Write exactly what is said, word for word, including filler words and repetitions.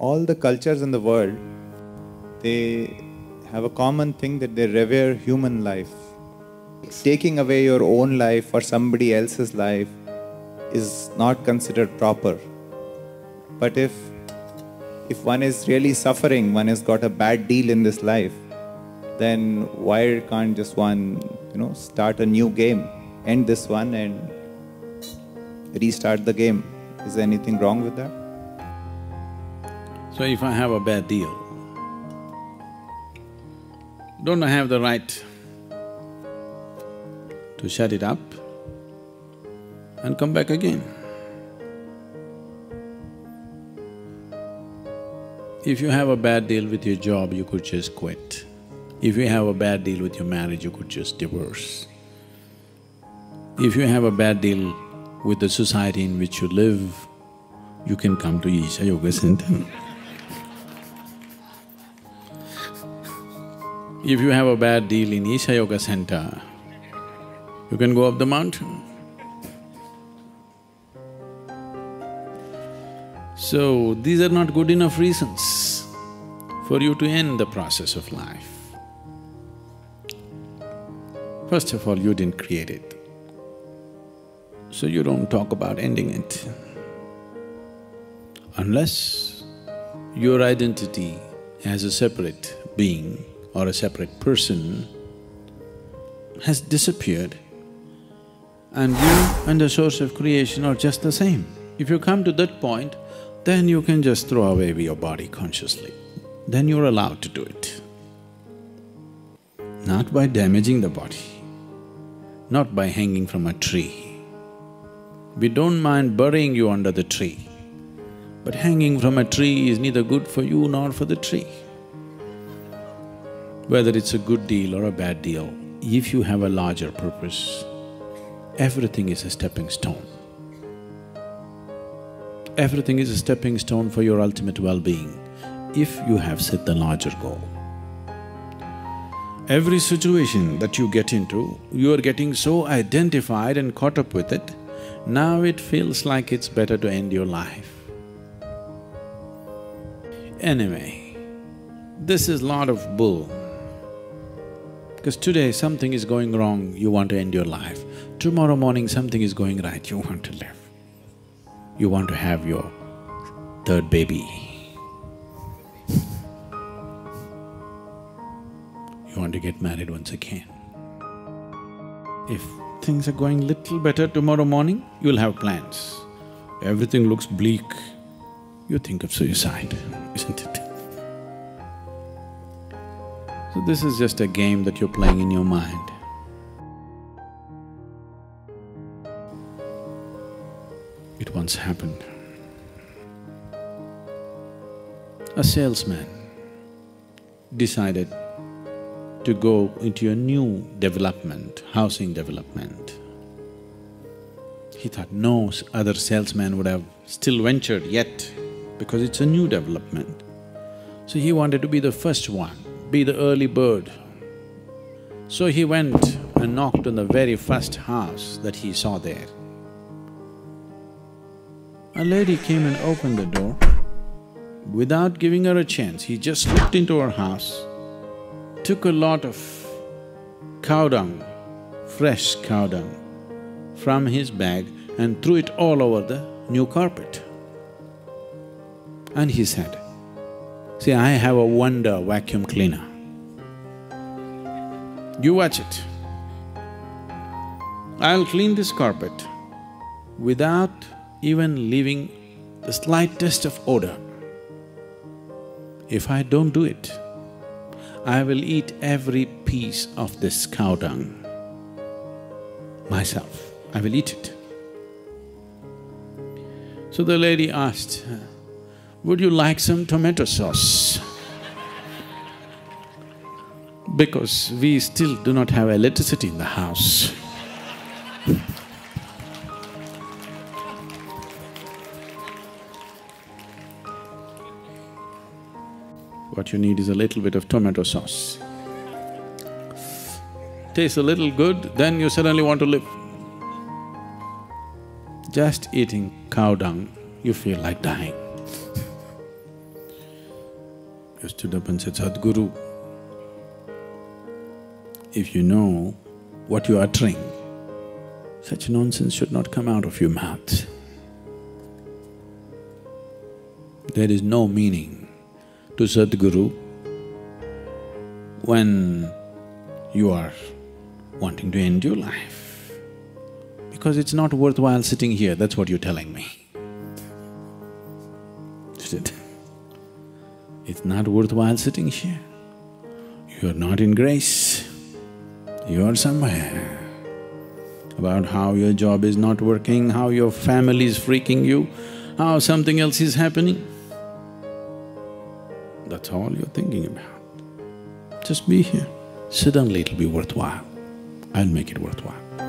All the cultures in the world, they have a common thing that they revere human life. Taking away your own life or somebody else's life is not considered proper. But if, if one is really suffering, one has got a bad deal in this life, then why can't just one, you know, start a new game, end this one and restart the game? Is there anything wrong with that? So if I have a bad deal, don't I have the right to shut it up and come back again? If you have a bad deal with your job, you could just quit. If you have a bad deal with your marriage, you could just divorce. If you have a bad deal with the society in which you live, you can come to Isha Yoga Center. If you have a bad deal in Isha Yoga Center, you can go up the mountain. So, these are not good enough reasons for you to end the process of life. First of all, you didn't create it, so you don't talk about ending it. Unless your identity as a separate being or a separate person has disappeared, and you and the source of creation are just the same. If you come to that point, then you can just throw away your body consciously. Then you're allowed to do it. Not by damaging the body, not by hanging from a tree. We don't mind burying you under the tree, but hanging from a tree is neither good for you nor for the tree. Whether it's a good deal or a bad deal, if you have a larger purpose, everything is a stepping stone. Everything is a stepping stone for your ultimate well-being, if you have set the larger goal. Every situation that you get into, you are getting so identified and caught up with it, now it feels like it's better to end your life. Anyway, this is lot of bull. Because today something is going wrong, you want to end your life. Tomorrow morning something is going right, you want to live. You want to have your third baby. You want to get married once again. If things are going little better tomorrow morning, you'll have plans. Everything looks bleak, you think of suicide, isn't it? So this is just a game that you're playing in your mind. It once happened. A salesman decided to go into a new development, housing development. He thought no other salesman would have still ventured yet, because it's a new development. So he wanted to be the first one, be the early bird. So he went and knocked on the very first house that he saw there. A lady came and opened the door. Without giving her a chance, he just slipped into her house, took a lot of cow dung, fresh cow dung, from his bag and threw it all over the new carpet. And he said, "See, I have a wonder vacuum cleaner. You watch it. I'll clean this carpet without even leaving the slightest of odor. If I don't do it, I will eat every piece of this cow dung myself. I will eat it." So the lady asked, "Would you like some tomato sauce?" Because we still do not have electricity in the house. What you need is a little bit of tomato sauce. Tastes a little good, then you suddenly want to live. Just eating cow dung, you feel like dying. you stood up and said, Sadhguru, if you know what you are uttering, such nonsense should not come out of your mouth. There is no meaning to Sadhguru when you are wanting to end your life, because it's not worthwhile sitting here, that's what you're telling me. Is it? It's not worthwhile sitting here. You are not in grace, you are somewhere. About how your job is not working, how your family is freaking you, how something else is happening. That's all you're thinking about. Just be here. Suddenly it'll be worthwhile. I'll make it worthwhile.